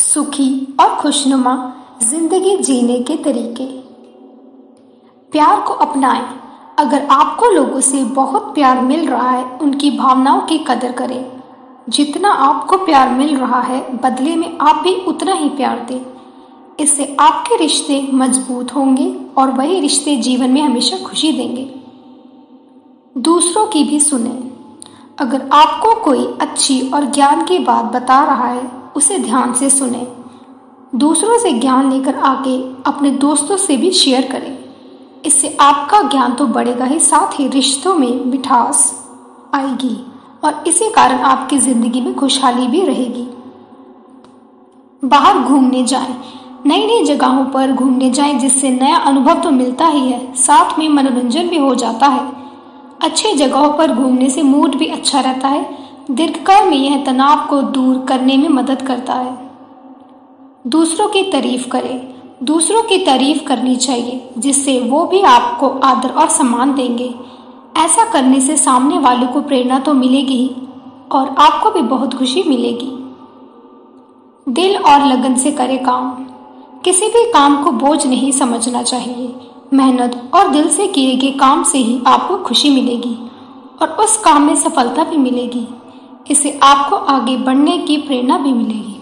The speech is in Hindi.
सुखी और खुशनुमा जिंदगी जीने के तरीके। प्यार को अपनाएं। अगर आपको लोगों से बहुत प्यार मिल रहा है, उनकी भावनाओं की कदर करें। जितना आपको प्यार मिल रहा है, बदले में आप भी उतना ही प्यार दें। इससे आपके रिश्ते मजबूत होंगे और वही रिश्ते जीवन में हमेशा खुशी देंगे। दूसरों की भी सुनें। अगर आपको कोई अच्छी और ज्ञान की बात बता रहा है, उसे ध्यान से सुनें। दूसरों से ज्ञान लेकर आके अपने दोस्तों से भी शेयर करें। इससे आपका ज्ञान तो बढ़ेगा ही, साथ ही रिश्तों में मिठास आएगी और इसी कारण आपकी ज़िंदगी में खुशहाली भी रहेगी। बाहर घूमने जाएं। नई नई जगहों पर घूमने जाएं, जिससे नया अनुभव तो मिलता ही है, साथ में मनोरंजन भी हो जाता है। अच्छी जगहों पर घूमने से मूड भी अच्छा रहता है। दीर्घकाल में यह तनाव को दूर करने में मदद करता है। दूसरों की तारीफ करें। दूसरों की तारीफ करनी चाहिए, जिससे वो भी आपको आदर और सम्मान देंगे। ऐसा करने से सामने वाले को प्रेरणा तो मिलेगी ही और आपको भी बहुत खुशी मिलेगी। दिल और लगन से करें काम। किसी भी काम को बोझ नहीं समझना चाहिए। मेहनत और दिल से किए गए काम से ही आपको खुशी मिलेगी और उस काम में सफलता भी मिलेगी। इससे आपको आगे बढ़ने की प्रेरणा भी मिलेगी।